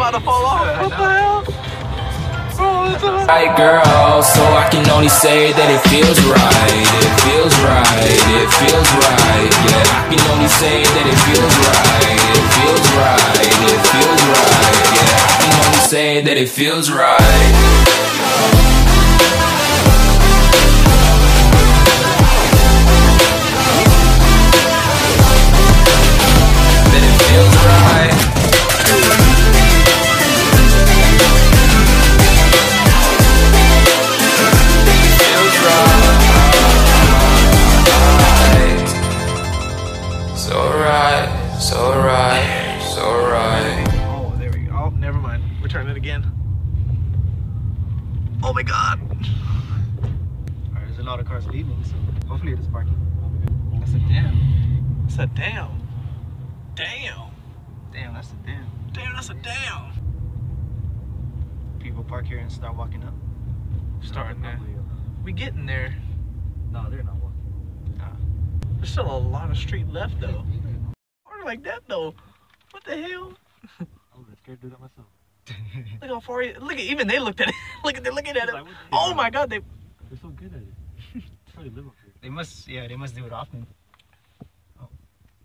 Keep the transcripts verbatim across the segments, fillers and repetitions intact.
about to fall off. What the hell? Right, girl, so I can only say that it feels right. It feels right. It feels right. Yeah, I can only say that it feels right. It feels right. It feels right. Yeah, I can only say that it feels right. Oh my god! Alright, there's a lot of cars leaving, so hopefully it is parking. That's a damn. That's a damn. Damn. Damn, that's a damn. Damn, that's a damn. People park here and start walking up. Starting there. We getting there. No, they're not walking. Nah. There's still a lot of street left though. Or like that though. What the hell? I was scared to do that myself. Look how far he, look at, even they looked at it. Look at, they're looking at it. Like, oh my god, they, they're so good at it. Probably live up here. They must, yeah, they must do it often. Oh.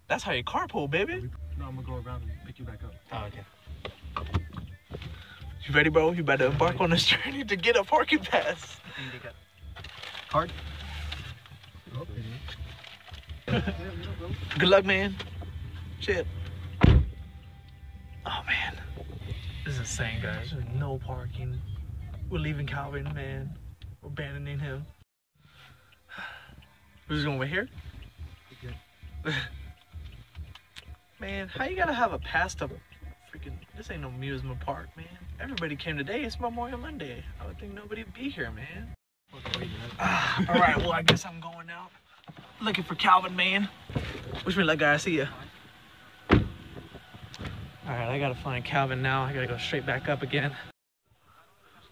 That's how you carpool, baby. No, I'm gonna go around and pick you back up. Oh, okay. You ready, bro? You better embark on this journey to get a parking pass. They got card. Oh. Good luck, man. Shit. Oh man. This is insane, guys. There's no parking. We're leaving Calvin, man. We're abandoning him. We're just going over here? Man, how you gotta have a pass to freaking... This ain't no amusement park, man. Everybody came today. It's Memorial Monday. I would think nobody would be here, man. Ah, all right, well, I guess I'm going out. Looking for Calvin, man. Wish me luck, guys. See ya. All right, I gotta find Calvin now. I gotta go straight back up again.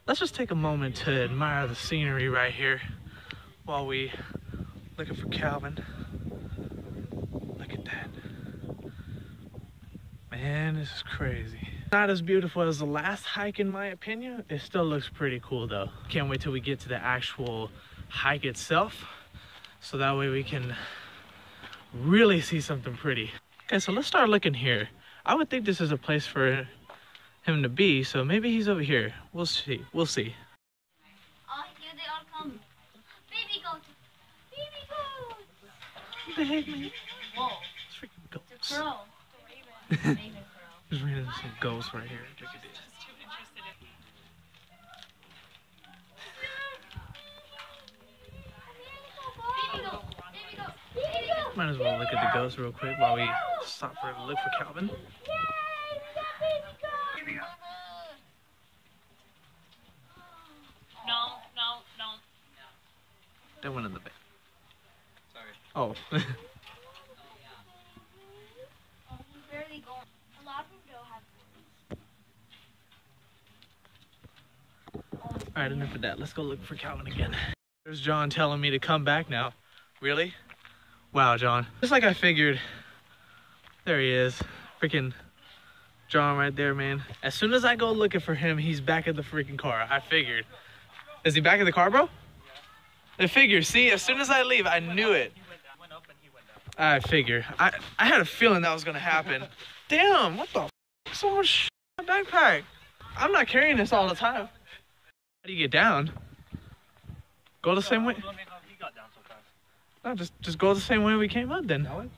Let's just take a moment to admire the scenery right here while we looking for Calvin. Look at that. Man, this is crazy. Not as beautiful as the last hike in my opinion. It still looks pretty cool though. Can't wait till we get to the actual hike itself. So that way we can really see something pretty. Okay, so let's start looking here. I would think this is a place for him to be, so maybe he's over here. We'll see. We'll see. Oh, here they all come. Baby goat. Baby goat. What the heck, man? Whoa. It's freaking goats. It's a crow. The raven. Raven crow. There's random ghosts right here. Look at this. Might as well look at the ghosts real quick while we stop for a look for Calvin. No, no, no. That one in the back. Sorry. Oh. Alright, enough of that. Let's go look for Calvin again. There's John telling me to come back now. Really? Wow, John. Just like I figured. There he is. Freaking John right there, man. As soon as I go looking for him, he's back at the freaking car. I figured. Is he back at the car, bro? I figure. See, as soon as I leave, I knew it. I figure. I, I had a feeling that was going to happen. Damn, what the f***? So much sh** in my backpack. I'm not carrying this all the time. How do you get down? Go the same way? No, just just go the same way we came up then. That way?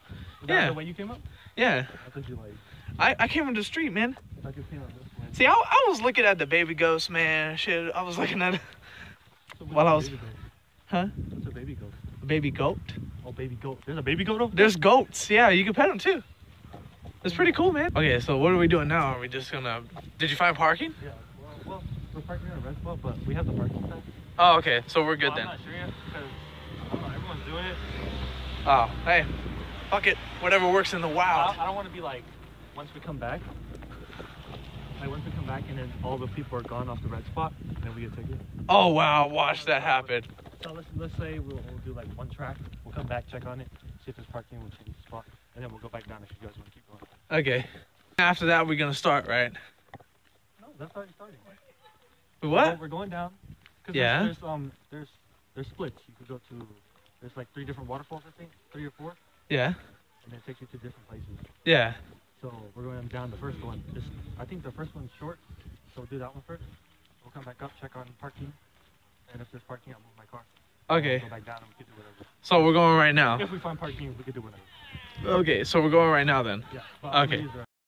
Yeah. The way you came up? Yeah. I thought you like... I, I came up the street, man. I thought you came up this way. See, I, I was looking at the baby ghost, man. Shit, I was looking at it. So while I was... Baby goat? Huh? What's a baby goat? A baby goat? Oh, baby goat. There's a baby goat over there? There's goats. Yeah, you can pet them too. It's pretty cool, man. Okay, so what are we doing now? Are we just gonna... Did you find parking? Yeah. Well, well we're parking at a red spot, but we have the parking pass. Oh, okay. So we're good well, then. I'm not sure yet, because... Oh, hey, fuck it. Whatever works in the wild. I don't want to be like, once we come back, like once we come back and then all the people are gone off the red spot, and then we get a ticket. Oh, wow, watch that happen. So let's, let's say we'll, we'll do like one track, we'll come back, check on it, see if there's parking, we'll change the spot, and then we'll go back down if you guys want to keep going. Okay. After that, we're going to start, right? that's already starting. Right? What? Well, we're going down. Cause yeah. There's, there's um there's there's splits. You could go to there's like three different waterfalls, I think, three or four. Yeah. And it takes you to different places. Yeah. So we're going down the first one. This, I think the first one's short, so we'll do that one first. We'll come back up, check on parking, and if there's parking, I'll move my car. Okay. We'll go back down and we can do whatever. So we're going right now. If we find parking, we can do whatever. Okay, so we're going right now then. Yeah. Well, okay.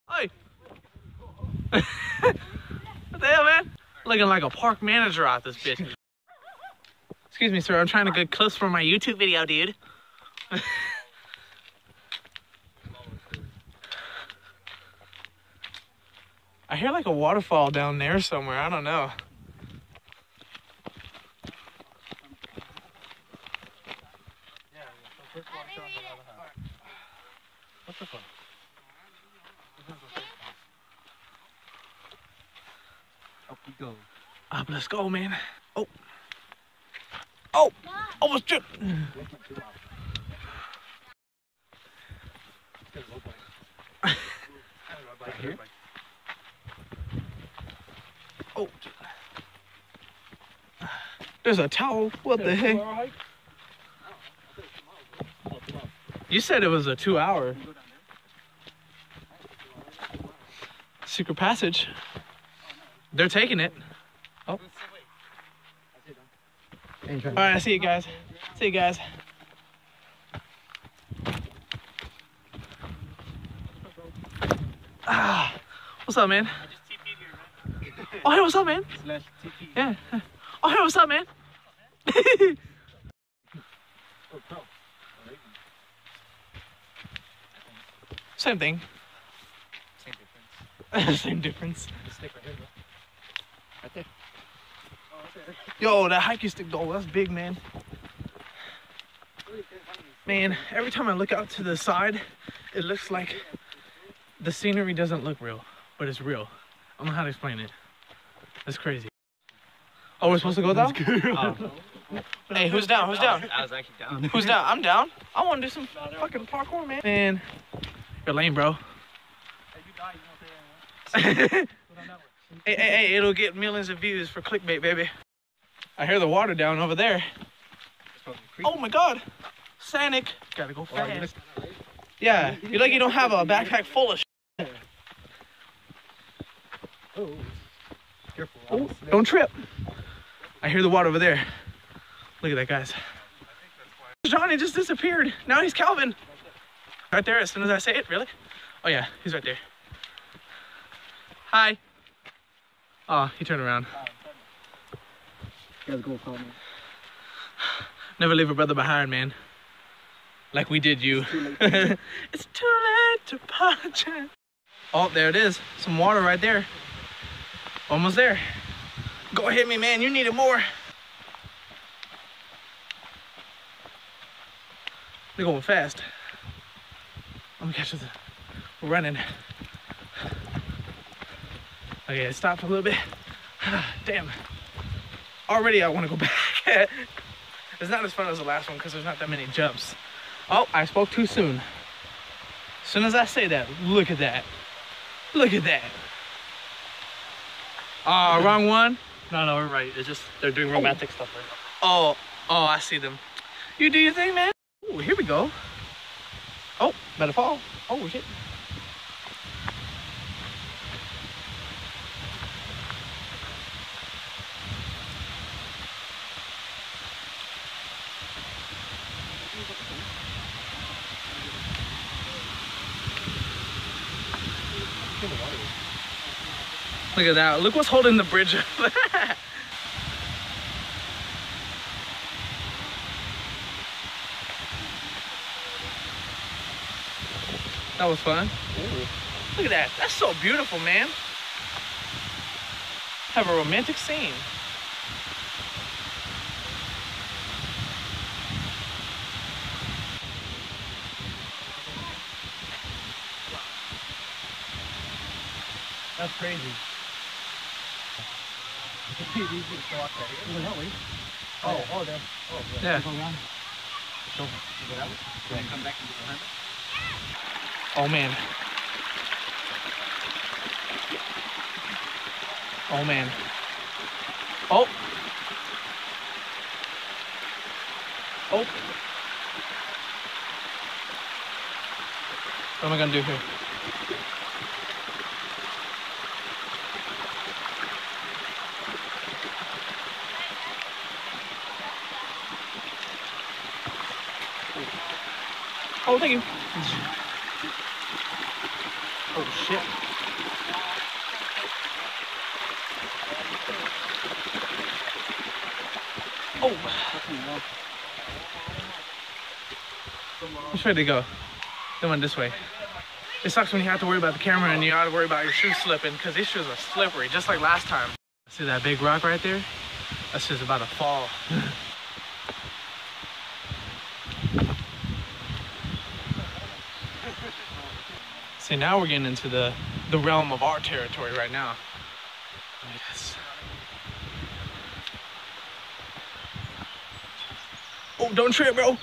Hey. What the hell, man? Looking like a park manager out this bitch. Excuse me, sir. I'm trying to get close for my YouTube video, dude. I hear like a waterfall down there somewhere. I don't know. What's this one? Up we go. Up, let's go, man. Oh. Oh. Almost tripped. Right here. Oh. There's a towel. What the heck? You said it was a two-hour secret passage. They're taking it. Oh. All right, I see you guys. See you guys. Ah, what's up, man? Oh, hey, what's up, man? Yeah. Oh, hey, what's up, man? Same thing. Same difference. Same difference. Stick right here, bro. Right there. Oh, right there. Yo, that hiking stick though, that's big, man. Man, every time I look out to the side, it looks like the scenery doesn't look real, but it's real. I don't know how to explain it. That's crazy. Oh, we're supposed to go down? Oh. Hey, who's down? Who's down? I was actually down. Who's down? I'm down. I want to do some fucking parkour, man. Man. You're lame, bro. Hey, hey, hey, it'll get millions of views for clickbait, baby. I hear the water down over there. Oh my god. Sanic. Gotta go fast. Yeah, you're like you don't have a backpack full of shit. Oh, careful. Don't trip. I hear the water over there. Look at that, guys. Johnny just disappeared. Now he's Calvin. Right there as soon as I say it, really? Oh yeah, he's right there. Hi. Oh, he turned around. Never leave a brother behind, man. Like we did you. It's too late, it's too late to apologize. Oh, there it is. Some water right there. Almost there. Go hit me, man. You needed more. They're going fast. Let me catch this. We're running. Okay, it stopped a little bit. Damn. Already I want to go back. It's not as fun as the last one because there's not that many jumps. Oh, I spoke too soon. As soon as I say that, look at that. Look at that. Ah, uh, wrong one? No, no, we're right. It's just they're doing romantic oh. stuff right now. Oh, oh, I see them. You do your thing, man. Oh, here we go. Oh, better fall. Oh, shit. Look at that. Look what's holding the bridge up. That was fun. Ooh. Look at that. That's so beautiful, man. Have a romantic scene. That's crazy. Oh, oh, there. Oh, yeah. Come back and do it. Oh man. Oh, man. Oh. Oh. What am I gonna do here? Oh, thank you. Oh, shit. Oh. Which way did it go? They went this way. It sucks when you have to worry about the camera and you have to worry about your shoes slipping, because these shoes are slippery, just like last time. See that big rock right there? That shit's about to fall. See, now we're getting into the, the realm of our territory right now. Yes. Oh, don't trip, bro.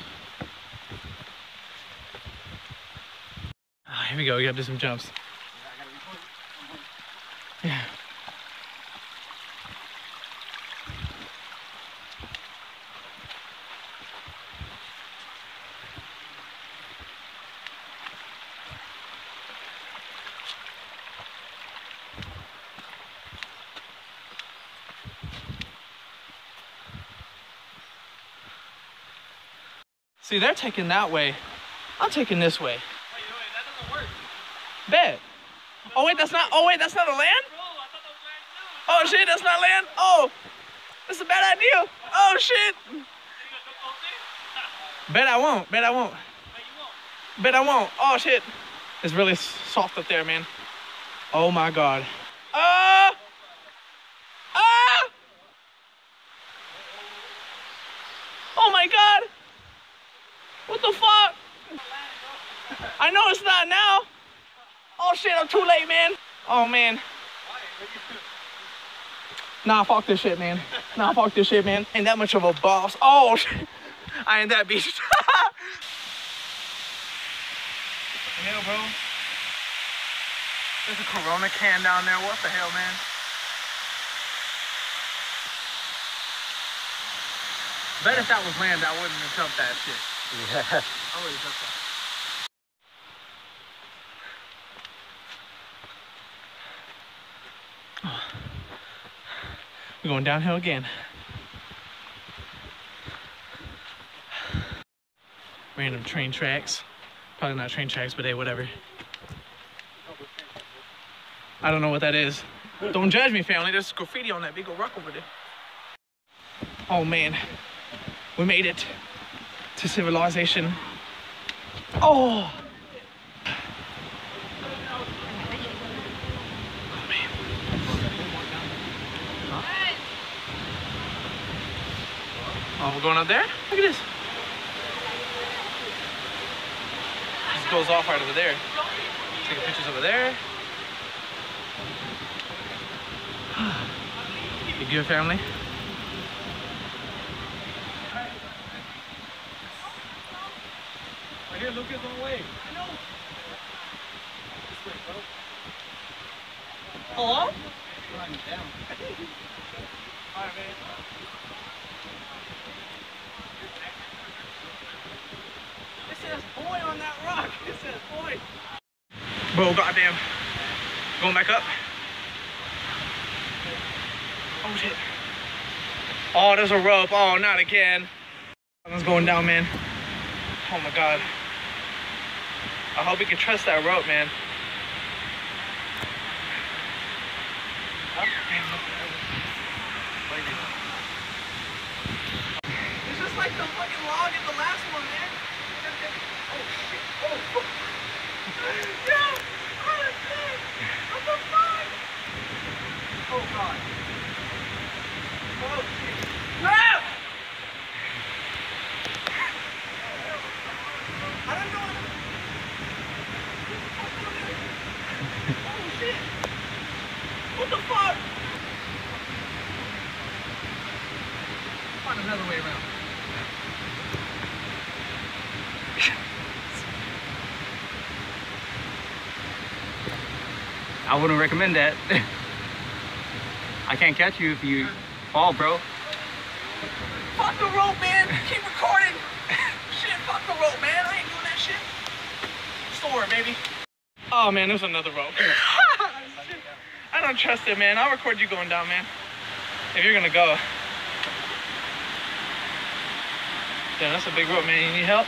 Ah, here we go, we gotta do some jumps. Yeah. See, they're taking that way. I'm taking this way. Wait, wait, that doesn't work. Bet. Oh wait, that's not. Oh wait, that's not a land. Oh shit, that's not land. Oh, that's a bad idea. Oh shit. Bet I won't. Bet I won't. Bet I won't. Oh shit. It's really soft up there, man. Oh my god. Ah. Uh, ah. Uh. Oh my god. What the fuck? I know it's not now. Oh shit, I'm too late, man. Oh man. Nah, fuck this shit, man. Nah, fuck this shit, man. Ain't that much of a boss. Oh shit. I ain't that beast. The hell, bro? There's a Corona can down there. What the hell, man? Bet if that was land, I wouldn't have jumped that shit. Yeah. I wouldn't have jumped that. Oh. We're going downhill again. Random train tracks. Probably not train tracks, but hey, whatever. I don't know what that is. Don't judge me, family. There's graffiti on that big old rock over there. Oh man, we made it to civilization. Oh! Oh man. Huh? Oh, we're going up there? Look at this. This goes off right over there. Taking pictures over there. You good, family? Here, Luke is on the way. I know. Hello? Running down. All right, man. It says boy on that rock. It says boy. Bro, goddamn. Going back up. Oh, shit. Oh, there's a rope. Oh, not again. Something's going down, man. Oh, my God. I hope we can trust that rope, man. It's just like the fucking log in the last one, man. Oh shit! Oh fuck! Yo! Oh shit! What the fuck? Oh god! Oh shit! No! What the fuck? Find another way around. I wouldn't recommend that. I can't catch you if you fall, bro. Fuck the rope, man. Keep recording. Shit, fuck the rope, man. I ain't doing that shit. Store, baby. Oh, man, there's another rope. I don't trust it, man. I'll record you going down, man. If you're gonna go. Damn, that's a big rope, man. You need help?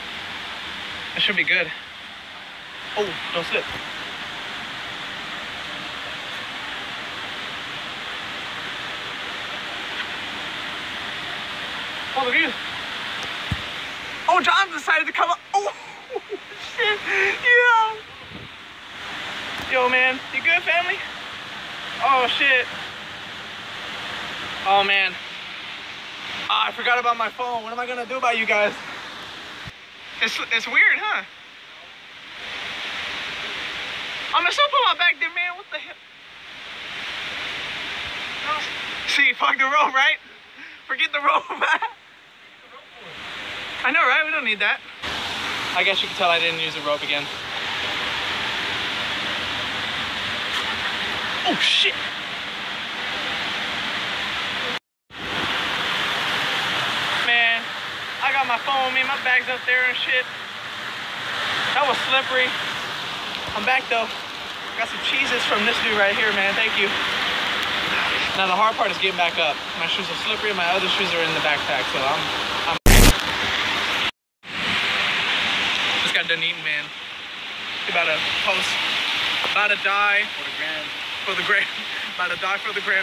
That should be good. Oh, don't slip. Oh, look at you. Oh, John decided to come up. Oh, shit. Yo. Yo, man. You good, family? Oh, shit. Oh, man. Oh, I forgot about my phone. What am I going to do about you guys? It's, it's weird, huh? I'm going to still put my back there, man. What the hell? No. See, fuck the rope, right? Forget the rope. I know, right? We don't need that. I guess you can tell I didn't use the rope again. Oh, shit. Man, I got my phone, man. My bag's up there and shit. That was slippery. I'm back, though. Got some cheeses from this dude right here, man. Thank you. Now, the hard part is getting back up. My shoes are slippery, and my other shoes are in the backpack, so I'm... I'm just got done eating, man. About to post. About to die. For the gram. For the gram. About to die for the gram.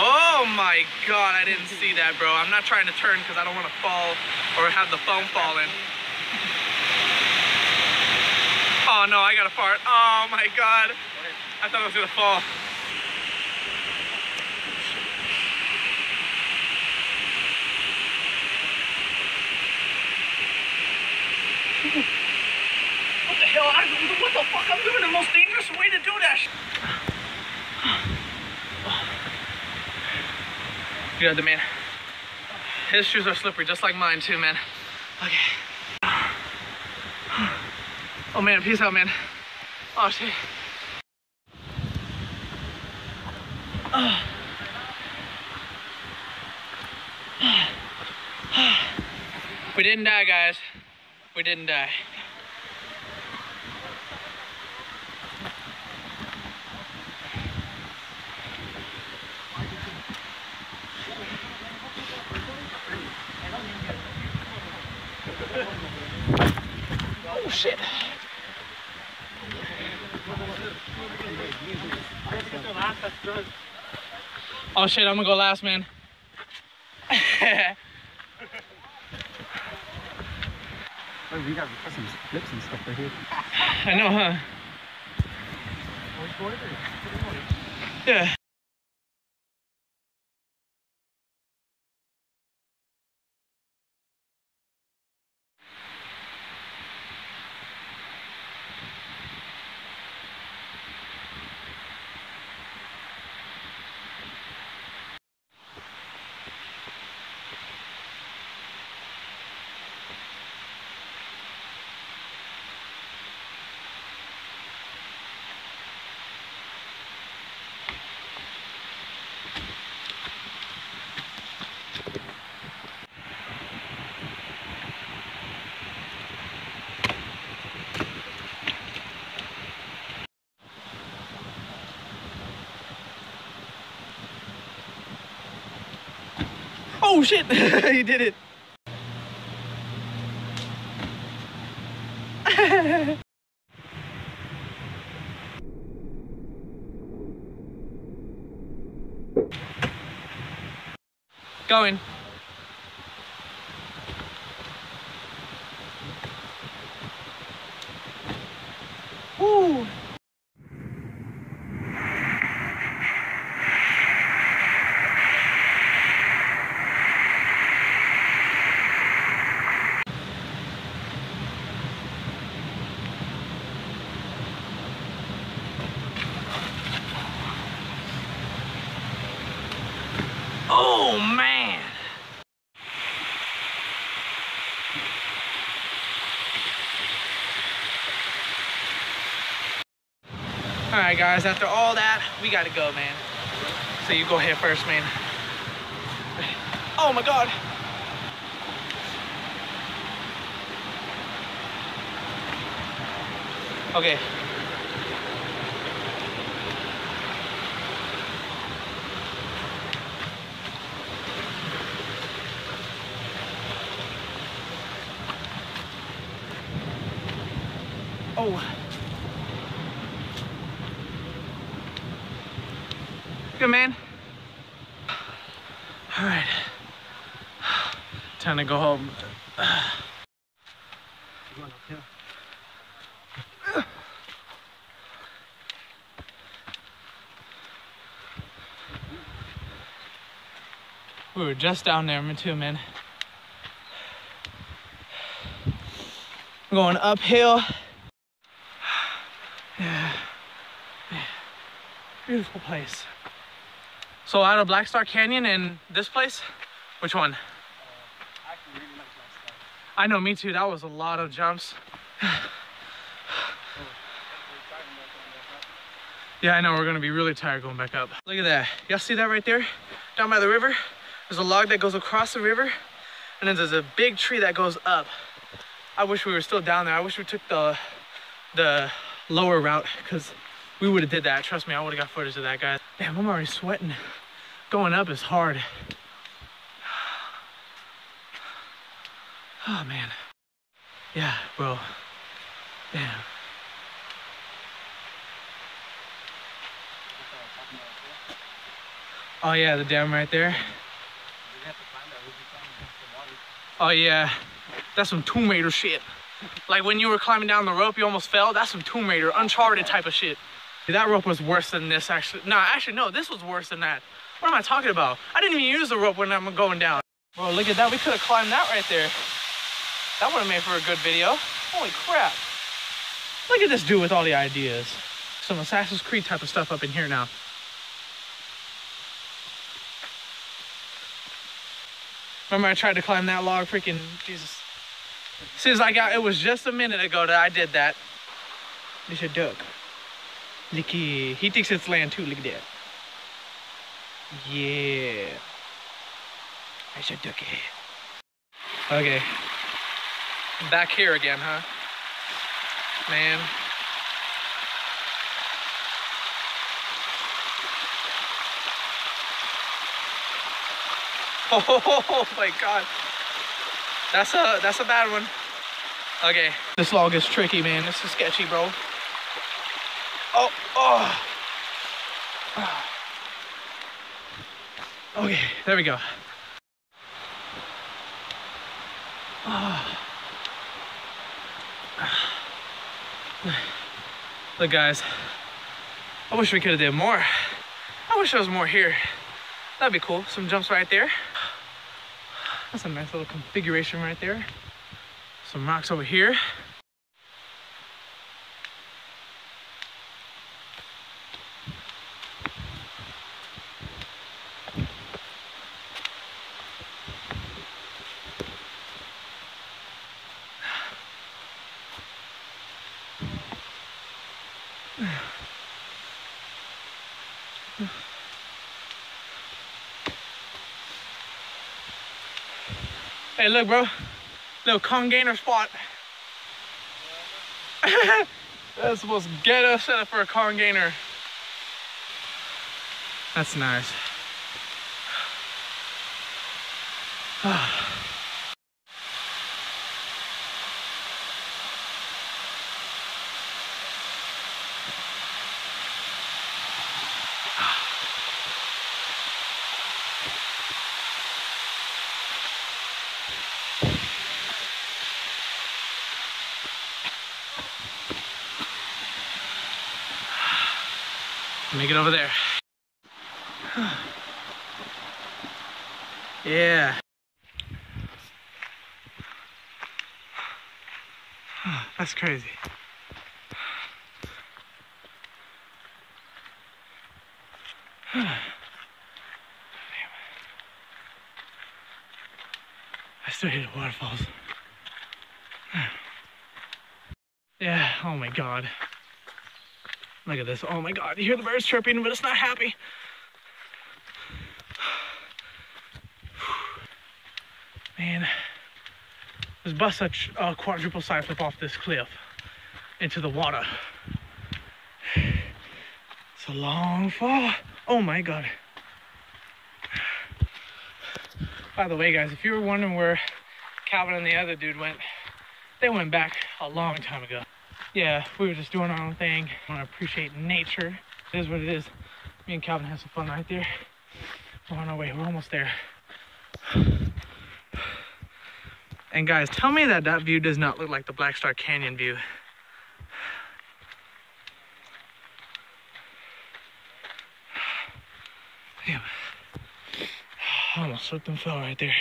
Oh, my God. I didn't see that, bro. I'm not trying to turn because I don't want to fall or have the foam fall in. Oh no, I got a fart. Oh my God. I thought I was gonna fall. What the hell? I, what the fuck? I'm doing the most dangerous way to do that shit. You got the man. His shoes are slippery, just like mine too, man. Okay. Oh man, peace out, man. Oh shit. Uh. Uh. Uh. We didn't die, guys. We didn't die. Oh shit. Oh shit, I'm gonna go last, man. Oh, we got some flips and stuff right here. I know, huh? Yeah. Oh shit, you did it. Going. Ooh. Oh man. All right, guys, after all that, we gotta go, man. So you go ahead first, man. Oh my God. Okay. Oh. Good, man. All right. Time to go home. We were just down there, me too, man. Going uphill. Yeah. Yeah. Beautiful place. So out of Black Star Canyon and this place, which one? Uh, I really like Black Star. I know, me too. That was a lot of jumps. Yeah, I know. We're gonna be really tired going back up. Look at that. Y'all see that right there? Down by the river. There's a log that goes across the river, and then there's a big tree that goes up. I wish we were still down there. I wish we took the the lower route, because we would have did that. Trust me, I would have got footage of that, guys. Damn, I'm already sweating. Going up is hard. Oh, man. Yeah, bro. Damn. Oh, yeah, the dam right there. Oh yeah, that's some Tomb Raider shit. Like when you were climbing down the rope, you almost fell. That's some Tomb Raider, Uncharted type of shit. Dude, that rope was worse than this, actually. No, actually, no, this was worse than that. What am I talking about? I didn't even use the rope when I'm going down. Bro, look at that. We could have climbed that right there. That would have made for a good video. Holy crap. Look at this dude with all the ideas. Some Assassin's Creed type of stuff up in here now. Remember I tried to climb that log, freaking Jesus. Since I got, it was just a minute ago that I did that. There's a duck. Licky. He thinks it's land too, look at that. Yeah. There's a ducky. Okay. Back here again, huh? Man. Oh my God, that's a that's a bad one. Okay, this log is tricky, man. This is sketchy, bro. Oh, oh. Okay, there we go. Oh. Look, guys, I wish we could have did more. I wish there was more here. That'd be cool. Some jumps right there. That's a nice little configuration right there. Some rocks over here. Hey, look, bro. Little congainer spot. That's supposed to get us set up for a congainer. That's nice. Make it over there. Yeah. That's crazy. Damn. I still hear the waterfalls. Yeah, oh my God. Look at this. Oh my God, you hear the birds chirping, but it's not happy. Man, let's bust a uh, quadruple side flip off this cliff into the water. It's a long fall. Oh my God. By the way, guys, if you were wondering where Calvin and the other dude went, they went back a long time ago. Yeah, we were just doing our own thing. I want to appreciate nature. It is what it is. Me and Calvin had some fun right there. We're on our way. We're almost there. And guys, tell me that that view does not look like the Black Star Canyon view. Damn. I almost slipped and fell right there.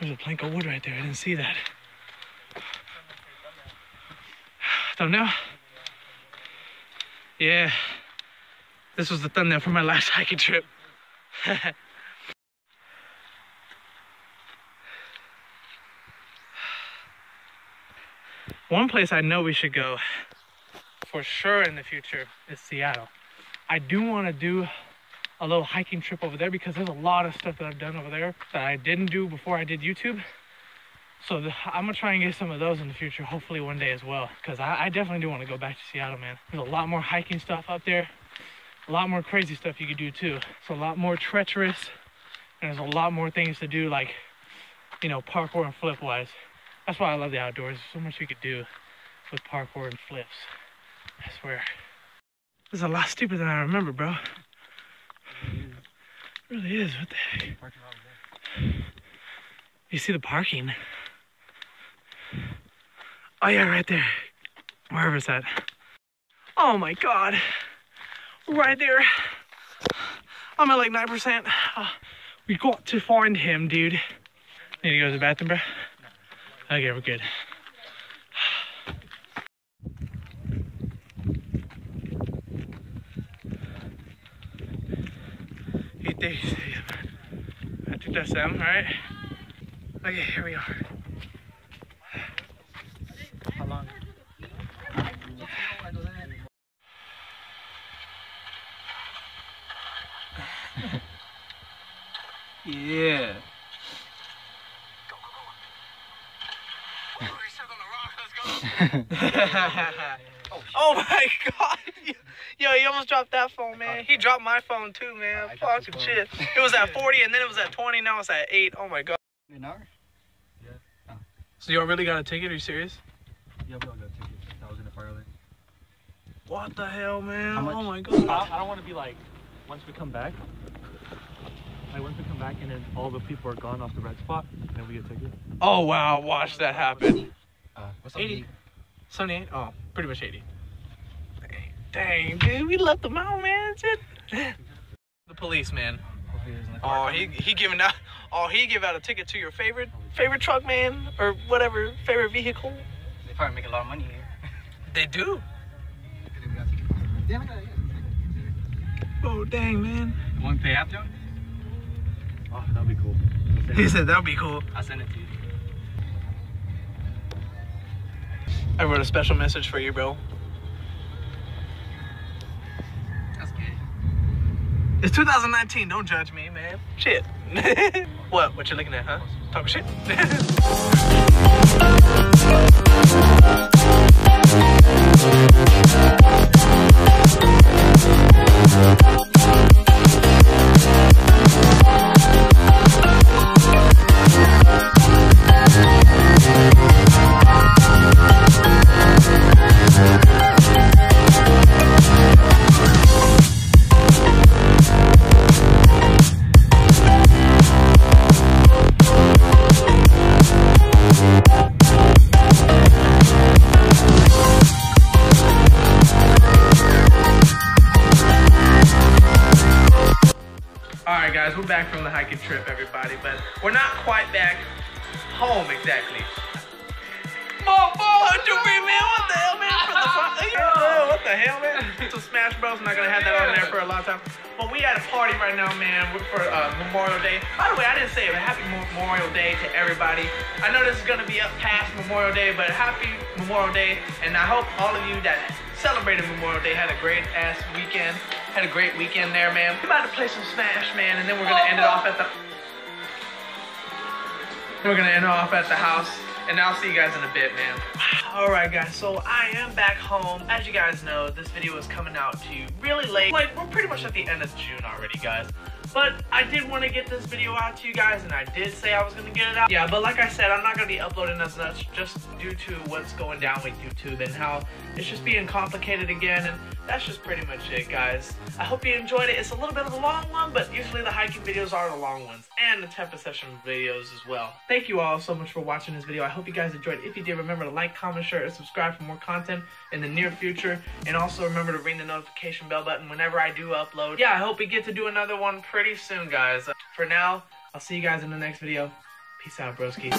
There's a plank of wood right there. I didn't see that. Thumbnail? Yeah. This was the thumbnail for my last hiking trip. One place I know we should go for sure in the future is Seattle. I do want to do a little hiking trip over there because there's a lot of stuff that I've done over there that I didn't do before I did YouTube. So the, I'm going to try and get some of those in the future, hopefully one day as well, because I, I definitely do want to go back to Seattle, man. There's a lot more hiking stuff up there, a lot more crazy stuff you could do too. It's a lot more treacherous, and there's a lot more things to do, like, you know, parkour and flip-wise. That's why I love the outdoors. There's so much you could do with parkour and flips. I swear. This is a lot steeper than I remember, bro. It really is. What the heck? You see the parking? Oh yeah, right there. Wherever's that? Oh my God. Right there. I'm at like nine percent. Uh, we got to find him, dude. Need to go to the bathroom, bro? Okay, we're good. I think that's them, right? Okay, here we are. How long? Yeah. Oh my God! Yo, you almost dropped that phone, man. He dropped my phone too, man. Fucking shit. It was at forty, and then it was at twenty. Now it's at eight. Oh my God. An hour? Yeah. Oh. So y'all really got a ticket? Are you serious? Yeah, we all got a ticket. I was in the fire lane. What the hell, man? Oh my God. I, I don't want to be like, once we come back, like once we come back, and then all the people are gone off the red spot, and then we get a ticket. Oh wow! Watch that happen. Uh, what's up, eighty? seventy-eight? Oh, pretty much eighty. Dang, dang, dude, we left them out, man. The police, man. Oh, he he giving out. Oh, he give out a ticket to your favorite favorite truck, man, or whatever favorite vehicle. They probably make a lot of money here. They do. Oh, dang, man. You want to pay after? Oh, that'd be cool. He said that'd be cool. I'll send it to you. I wrote a special message for you, bro. That's good. It's two thousand nineteen, don't judge me, man. Shit. What? What you looking at, huh? Talk shit? Back from the hiking trip, everybody, but we're not quite back home exactly. More four hundred, man. What the hell, man? For the fuck? Yo, what the hell, man? So Smash Bros. I'm not gonna have that on there for a long time. But we at a party right now, man. We're for uh, Memorial Day. By the way, I didn't say it, but happy Memorial Day to everybody. I know this is gonna be up past Memorial Day, but happy Memorial Day, and I hope all of you that Celebrated Memorial Day, had a great ass weekend. Had a great weekend there, man. We're about to play some Smash, man, and then we're gonna end it off at the We're gonna end off at the house, and I'll see you guys in a bit, man. Alright guys, so I am back home. As you guys know, this video is coming out to you really late. Like, we're pretty much at the end of June already, guys. But I did want to get this video out to you guys, and I did say I was going to get it out. Yeah, but like I said, I'm not going to be uploading as much just due to what's going down with YouTube and how it's just being complicated again, and that's just pretty much it, guys. I hope you enjoyed it. It's a little bit of a long one, but usually the hiking videos are the long ones, and the tempo session videos as well. Thank you all so much for watching this video. I hope you guys enjoyed. If you did, remember to like, comment, share, and subscribe for more content in the near future, and also remember to ring the notification bell button whenever I do upload. Yeah, I hope we get to do another one pretty pretty soon, guys. For now, I'll see you guys in the next video. Peace out, broski.